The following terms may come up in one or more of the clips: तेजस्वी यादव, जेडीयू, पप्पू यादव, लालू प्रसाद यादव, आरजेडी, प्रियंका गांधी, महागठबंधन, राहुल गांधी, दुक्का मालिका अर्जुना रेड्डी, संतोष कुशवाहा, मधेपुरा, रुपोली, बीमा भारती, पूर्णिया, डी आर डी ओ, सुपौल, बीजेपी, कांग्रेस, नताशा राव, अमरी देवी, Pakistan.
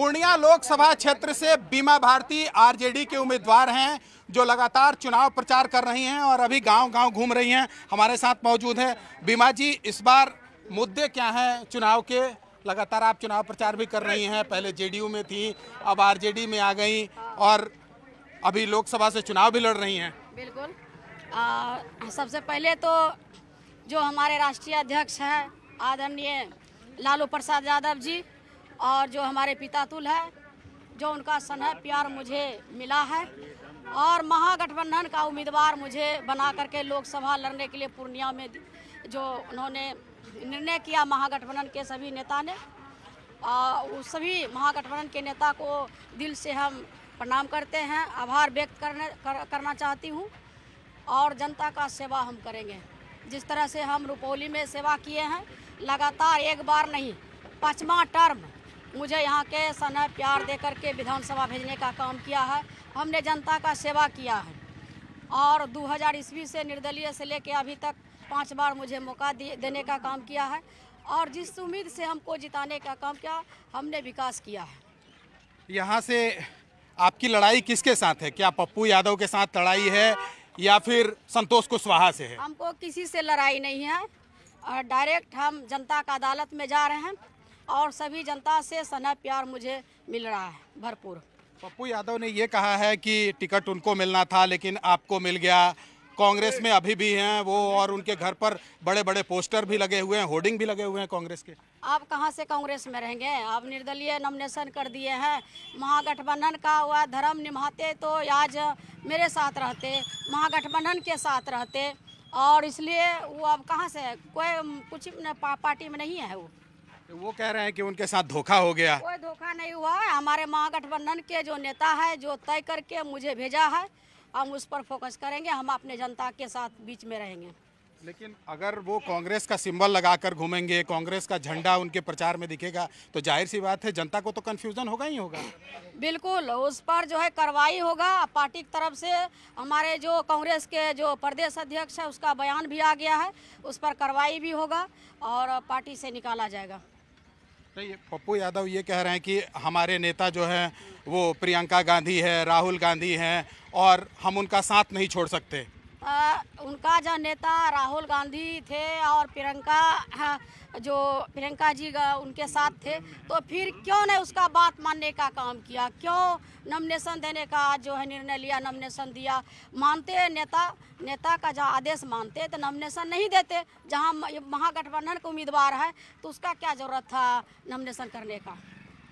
पूर्णिया लोकसभा क्षेत्र से बीमा भारती आरजेडी के उम्मीदवार हैं जो लगातार चुनाव प्रचार कर रही हैं और अभी गांव-गांव घूम रही हैं, हमारे साथ मौजूद हैं। बीमा जी, इस बार मुद्दे क्या हैं चुनाव के? लगातार आप चुनाव प्रचार भी कर रही हैं, पहले जेडीयू में थी, अब आरजेडी में आ गई और अभी लोकसभा से चुनाव भी लड़ रही हैं। बिल्कुल, सबसे पहले तो जो हमारे राष्ट्रीय अध्यक्ष हैं आदरणीय लालू प्रसाद यादव जी और जो हमारे पितातुल हैं, जो उनका स्नेह प्यार मुझे मिला है और महागठबंधन का उम्मीदवार मुझे बना करके लोकसभा लड़ने के लिए पूर्णिया में जो उन्होंने निर्णय किया महागठबंधन के सभी नेता ने, उस सभी महागठबंधन के नेता को दिल से हम प्रणाम करते हैं, आभार व्यक्त करना चाहती हूँ और जनता का सेवा हम करेंगे। जिस तरह से हम रुपोली में सेवा किए हैं, लगातार एक बार नहीं 5वां टर्म मुझे यहाँ के स्नेह प्यार दे करके विधानसभा भेजने का काम किया है, हमने जनता का सेवा किया है और 2000 ईस्वी से निर्दलीय से लेकर अभी तक 5 बार मुझे मौका देने का काम किया है और जिस उम्मीद से हमको जिताने का काम किया, हमने विकास किया है। यहाँ से आपकी लड़ाई किसके साथ है? क्या पप्पू यादव के साथ लड़ाई है या फिर संतोष कुशवाहा से है? हमको किसी से लड़ाई नहीं है और डायरेक्ट हम जनता का अदालत में जा रहे हैं और सभी जनता से स्नेह प्यार मुझे मिल रहा है भरपूर। पप्पू यादव ने ये कहा है कि टिकट उनको मिलना था लेकिन आपको मिल गया। कांग्रेस में अभी भी हैं वो और उनके घर पर बड़े बड़े पोस्टर भी लगे हुए हैं, होर्डिंग भी लगे हुए हैं कांग्रेस के। आप कहाँ से कांग्रेस में रहेंगे? आप निर्दलीय नॉमिनेशन कर दिए हैं, महागठबंधन का हुआ धर्म निभाते तो आज मेरे साथ रहते, महागठबंधन के साथ रहते और इसलिए वो अब कहाँ से है? कोई कुछ पार्टी में नहीं है। वो कह रहे हैं कि उनके साथ धोखा हो गया। कोई धोखा नहीं हुआ है, हमारे महागठबंधन के जो नेता है जो तय करके मुझे भेजा है, हम उस पर फोकस करेंगे, हम अपने जनता के साथ बीच में रहेंगे। लेकिन अगर वो कांग्रेस का सिंबल लगाकर घूमेंगे, कांग्रेस का झंडा उनके प्रचार में दिखेगा तो जाहिर सी बात है जनता को तो कन्फ्यूजन होगा ही होगा। बिल्कुल, उस पर जो है कार्रवाई होगा। पार्टी की तरफ से हमारे जो कांग्रेस के जो प्रदेश अध्यक्ष है उसका बयान भी आ गया है, उस पर कार्रवाई भी होगा और पार्टी से निकाला जाएगा। पप्पू यादव ये कह रहे हैं कि हमारे नेता जो हैं वो प्रियंका गांधी है, राहुल गांधी हैं और हम उनका साथ नहीं छोड़ सकते। उनका जो नेता राहुल गांधी थे और प्रियंका जो प्रियंका जी उनके साथ थे तो फिर क्यों ने उसका बात मानने का काम किया? क्यों नॉमिनेशन देने का जो है निर्णय लिया, नॉमिनेशन दिया? मानते नेता का जहाँ आदेश मानते तो नॉमिनेशन नहीं देते। जहाँ महागठबंधन का उम्मीदवार है तो उसका क्या जरूरत था नॉमिनेशन करने का?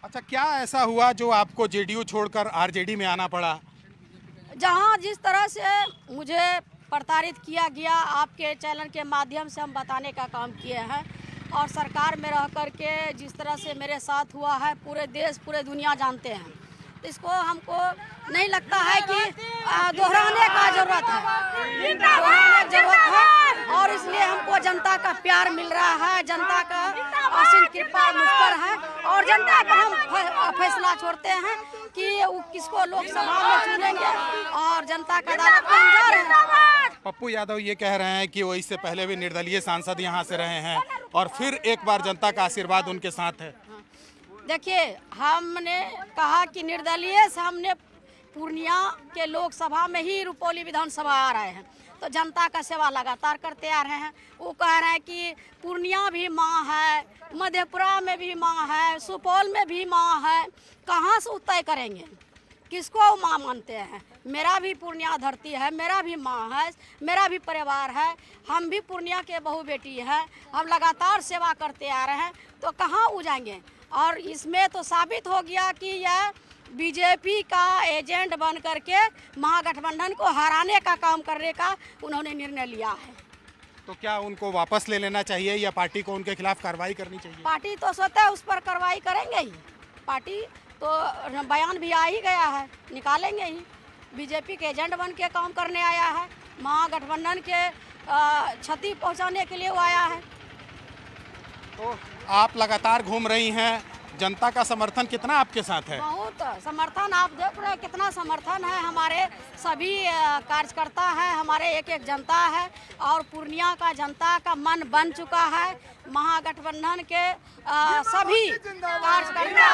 अच्छा, क्या ऐसा हुआ जो आपको जेडीयू छोड़कर आरजेडी में आना पड़ा? जहाँ जिस तरह से मुझे प्रताड़ित किया गया, आपके चैनल के माध्यम से हम बताने का काम किए हैं और सरकार में रह कर के जिस तरह से मेरे साथ हुआ है पूरे देश पूरे दुनिया जानते हैं, तो इसको हमको नहीं लगता है कि दोहराने का जरूरत है, दोहराने जरूरत है और इसलिए हमको जनता का प्यार मिल रहा है, जनता का आशीन कृपा मुझ पर है और जनता पर हम फैसला छोड़ते हैं कि वो किसको लोकसभा में चुनेंगे और जनता का अदालत में जा रहे हैं। पप्पू यादव ये कह रहे हैं कि वो इससे पहले भी निर्दलीय सांसद यहाँ से रहे हैं और फिर एक बार जनता का आशीर्वाद उनके साथ है। देखिए, हमने कहा कि निर्दलीय से हमने पूर्णिया के लोकसभा में ही रुपोली विधानसभा आ रहे हैं तो जनता का सेवा लगातार करते आ रहे हैं। वो कह रहे हैं कि पूर्णिया भी माँ है, मधेपुरा में भी माँ है, सुपौल में भी माँ है। कहाँ से तय करेंगे किसको माँ मानते हैं? मेरा भी पूर्णिया धरती है, मेरा भी माँ है, मेरा भी परिवार है, हम भी पूर्णिया के बहु बेटी हैं, हम लगातार सेवा करते आ रहे हैं तो कहाँ उजाएंगे? और इसमें तो साबित हो गया कि यह बीजेपी का एजेंट बन करके महागठबंधन को हराने का काम करने का उन्होंने निर्णय लिया है। तो क्या उनको वापस ले लेना चाहिए या पार्टी को उनके खिलाफ कार्रवाई करनी चाहिए? पार्टी तो स्वतः उस पर कार्रवाई करेंगे ही, पार्टी तो बयान भी आ ही गया है, निकालेंगे ही। बीजेपी के एजेंट बन के काम करने आया है, महागठबंधन के क्षति पहुंचाने के लिए वो आया है। तो आप लगातार घूम रही हैं, जनता का समर्थन कितना आपके साथ है? बहुत समर्थन, आप देख रहे हैं कितना समर्थन है। हमारे सभी कार्यकर्ता है, हमारे एक एक जनता है और पूर्णिया का जनता का मन बन चुका है। महागठबंधन के सभी कार्यकर्ता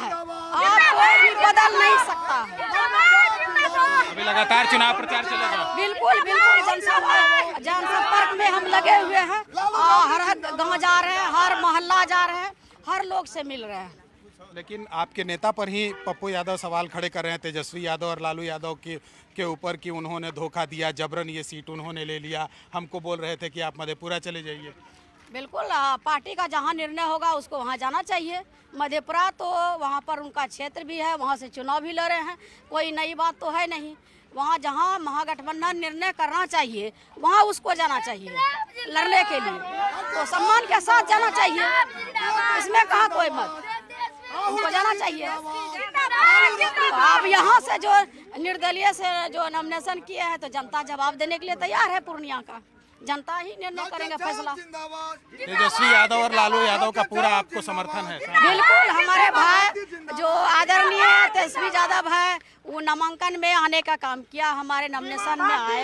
है, आप कोई भी बदल नहीं सकता है। अभी लगातार चुनाव प्रचार चलेगा। बिल्कुल बिल्कुल, जनसभा जनसंपर्क में हम लगे हुए हैं और हर गांव जा रहे हैं, हर मोहल्ला जा रहे हैं, हर लोग से मिल रहे हैं। लेकिन आपके नेता पर ही पप्पू यादव सवाल खड़े कर रहे हैं, तेजस्वी यादव और लालू यादव के ऊपर कि उन्होंने धोखा दिया, जबरन ये सीट उन्होंने ले लिया, हमको बोल रहे थे कि आप मधेपुरा चले जाइए। बिल्कुल, पार्टी का जहां निर्णय होगा उसको वहां जाना चाहिए। मधेपुरा तो वहां पर उनका क्षेत्र भी है, वहां से चुनाव भी लड़ रहे हैं, कोई नई बात तो है नहीं। वहाँ जहाँ महागठबंधन निर्णय करना चाहिए वहाँ उसको जाना चाहिए लड़ने के लिए, तो सम्मान के साथ जाना चाहिए, इसमें कहा कोई मत, उनको जाना चाहिए। आप यहाँ से जो निर्दलीय से जो नॉमिनेशन किए हैं तो जनता जवाब देने के लिए तैयार है, पूर्णिया का जनता ही निर्णय करेंगे फैसला। तेजस्वी यादव और लालू यादव का पूरा आपको समर्थन है? बिल्कुल, हमारे भाई जो आदरणीय तेजस्वी यादव है वो नामांकन में आने का काम किया, हमारे नॉमिनेशन में आए,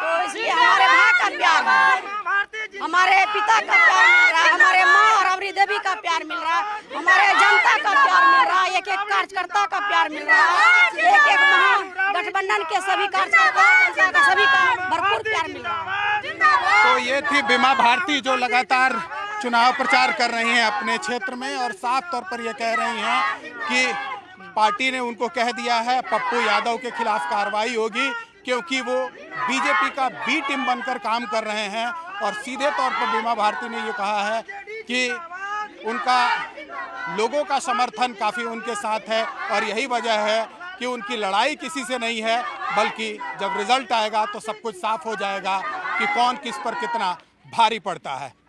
तो इसलिए हमारे भाई का प्यार है, हमारे पिता का प्यार मिल रहा है, हमारे माँ और अमरी देवी का प्यार मिल रहा है, हमारे जनता का प्यार मिल रहा है, एक एक कार्यकर्ता का प्यार मिल रहा है, एक एक महागठबंधन के सभी कार्यकर्ता जनता का सभी का भरपूर प्यार मिल रहा है। तो ये थी बीमा भारती जो लगातार चुनाव प्रचार कर रही हैं अपने क्षेत्र में और साफ तौर पर ये कह रही हैं कि पार्टी ने उनको कह दिया है पप्पू यादव के खिलाफ कार्रवाई होगी, क्योंकि वो बीजेपी का बी टीम बनकर काम कर रहे हैं। और सीधे तौर पर बीमा भारती ने ये कहा है कि उनका लोगों का समर्थन काफ़ी उनके साथ है और यही वजह है कि उनकी लड़ाई किसी से नहीं है, बल्कि जब रिजल्ट आएगा तो सब कुछ साफ हो जाएगा कि कौन किस पर कितना भारी पड़ता है।